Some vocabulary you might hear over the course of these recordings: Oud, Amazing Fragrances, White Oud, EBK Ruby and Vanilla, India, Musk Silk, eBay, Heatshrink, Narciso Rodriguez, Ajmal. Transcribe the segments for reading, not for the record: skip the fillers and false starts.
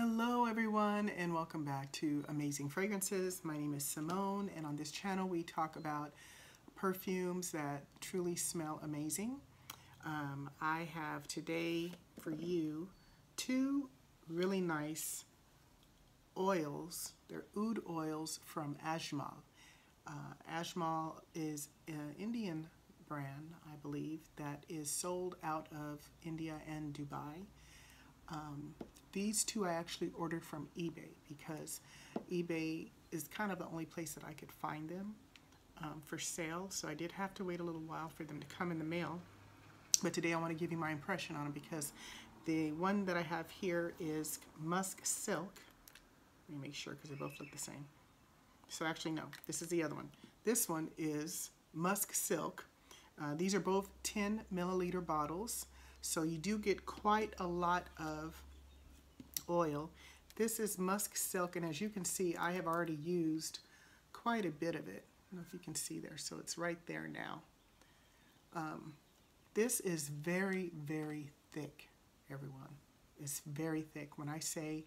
Hello everyone, and welcome back to Amazing Fragrances. My name is Simone, and on this channel we talk about perfumes that truly smell amazing. I have today for you two really nice oils. They're oud oils from Ajmal. Ajmal is an Indian brand, I believe, that is sold out of India and Dubai. These two I actually ordered from eBay because eBay is kind of the only place that I could find them for sale. So I did have to wait a little while for them to come in the mail. But today I want to give you my impression on them because the one that I have here is Musk Silk. Let me make sure because they both look the same. So actually no, this is the other one. This one is Musk Silk. These are both 10 milliliter bottles. So you do get quite a lot of oil. This is Musk Silk, and as you can see, I have already used quite a bit of it. I don't know if you can see there, so it's right there now. This is very, very thick, everyone. It's very thick. When I say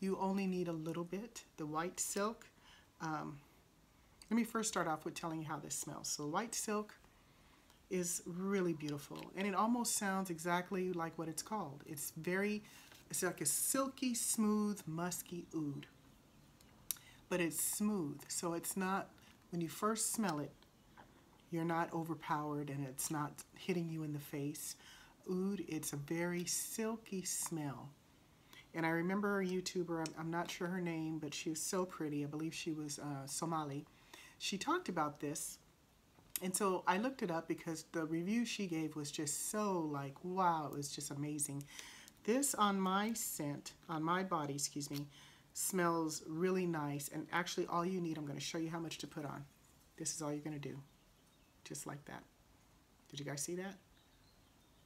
you only need a little bit, the white silk, let me first start off with telling you how this smells. So white silk is really beautiful, and it almost sounds exactly like what it's called. It's like a silky, smooth, musky oud, but it's smooth. So it's not, when you first smell it, you're not overpowered and it's not hitting you in the face. Oud, it's a very silky smell. And I remember a YouTuber, I'm not sure her name, but she was so pretty. I believe she was Somali. She talked about this. And so I looked it up because the review she gave was just so like, wow, it was just amazing. This on my scent, on my body, excuse me, smells really nice. And actually all you need, I'm going to show you how much to put on. This is all you're going to do. Just like that. Did you guys see that?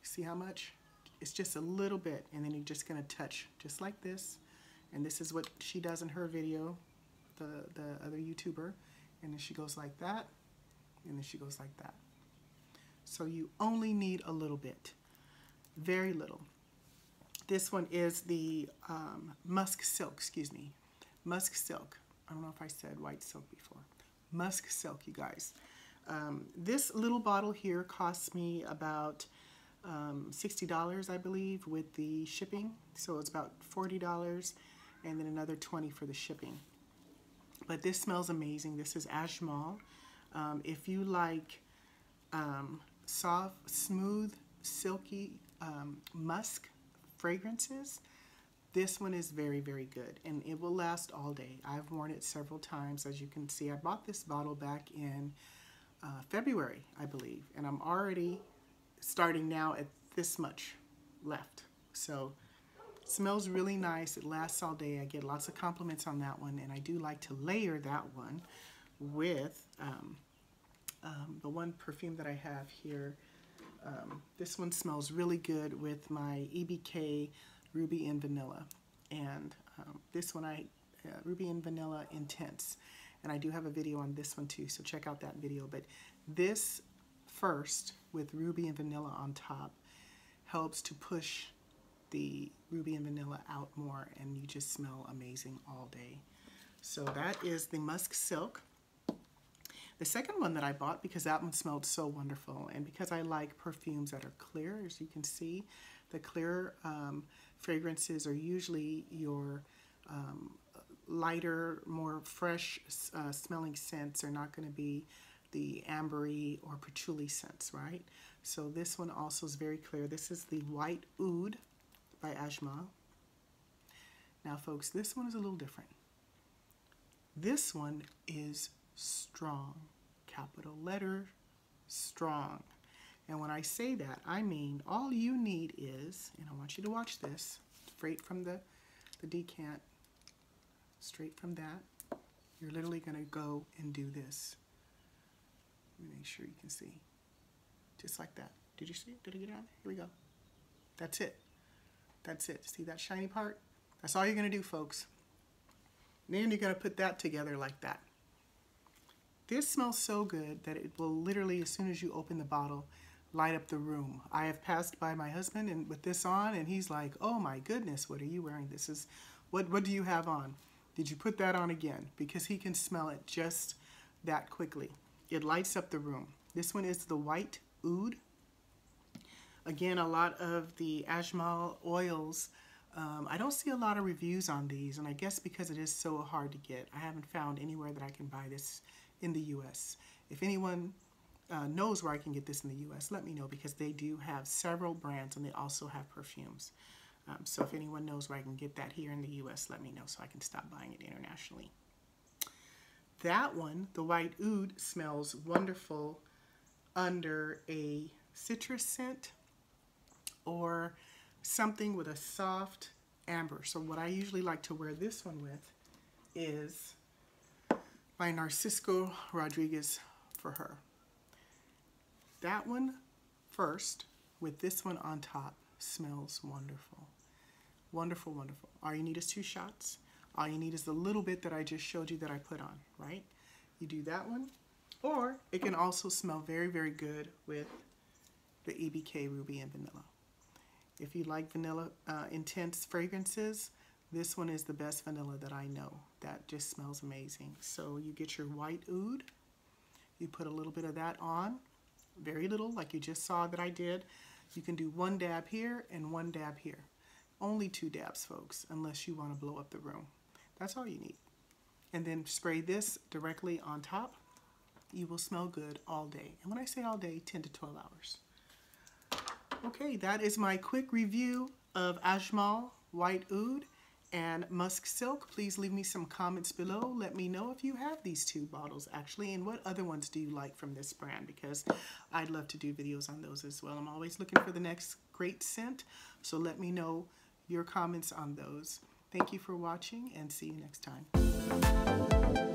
See how much? It's just a little bit. And then you're just going to touch just like this. And this is what she does in her video, the other YouTuber. And then she goes like that. And then she goes like that. So you only need a little bit. Very little. This one is the Musk Silk, excuse me. Musk Silk. I don't know if I said white silk before. Musk Silk, you guys. This little bottle here costs me about $60, I believe, with the shipping. So it's about $40 and then another $20 for the shipping. But this smells amazing. This is Ajmal. If you like soft, smooth, silky musk fragrances, this one is very, very good, and it will last all day. I've worn it several times. As you can see, I bought this bottle back in February, I believe, and I'm already starting now at this much left. So it smells really nice. It lasts all day. I get lots of compliments on that one, and I do like to layer that one with the one perfume that I have here. This one smells really good with my EBK Ruby and Vanilla, and this one Ruby and Vanilla Intense, and I do have a video on this one too, so check out that video. But this first with Ruby and Vanilla on top helps to push the Ruby and Vanilla out more, and you just smell amazing all day. So that is the Musk Silk. The second one that I bought, because that one smelled so wonderful, and because I like perfumes that are clear, as you can see, the clear fragrances are usually your lighter, more fresh smelling scents. Are not going to be the ambery or patchouli scents, right? So this one also is very clear. This is the White Oud by Ajmal. Now folks, this one is a little different. This one is strong, capital letter strong. And when I say that, I mean all you need is, and I want you to watch this straight from the decant, straight from that, you're literally going to go and do this. Let me make sure you can see. Just like that. Did you see it? Did I get it on there? Here we go. That's it. That's it. See that shiny part? That's all you're going to do, folks. And then you're going to put that together like that. This smells so good that it will literally, as soon as you open the bottle, light up the room. I have passed by my husband and with this on, and he's like, oh my goodness, what are you wearing? This is What do you have on? Did you put that on again? Because he can smell it just that quickly. It lights up the room. This one is the White Oud. Again, a lot of the Ajmal oils. I don't see a lot of reviews on these, and I guess because it is so hard to get, I haven't found anywhere that I can buy this in the U.S. If anyone knows where I can get this in the U.S., let me know, because they do have several brands and they also have perfumes. So if anyone knows where I can get that here in the U.S., let me know so I can stop buying it internationally. That one, the White Oud, smells wonderful under a citrus scent or something with a soft amber. So what I usually like to wear this one with is my Narciso Rodriguez For Her. That one first with this one on top smells wonderful. Wonderful, wonderful. All you need is 2 shots. All you need is the little bit that I just showed you that I put on, right? You do that one, or it can also smell very, very good with the EBK Ruby and Vanilla. If you like vanilla intense fragrances, this one is the best vanilla that I know. That just smells amazing. So you get your White Oud, you put a little bit of that on, very little, like you just saw that I did. You can do 1 dab here and 1 dab here. Only 2 dabs, folks, unless you want to blow up the room. That's all you need. And then spray this directly on top. You will smell good all day. And when I say all day, 10 to 12 hours. Okay, that is my quick review of Ajmal, White Oud, and Musk Silk. Please leave me some comments below. Let me know if you have these 2 bottles, actually, and what other ones do you like from this brand, because I'd love to do videos on those as well. I'm always looking for the next great scent, so let me know your comments on those. Thank you for watching, and see you next time.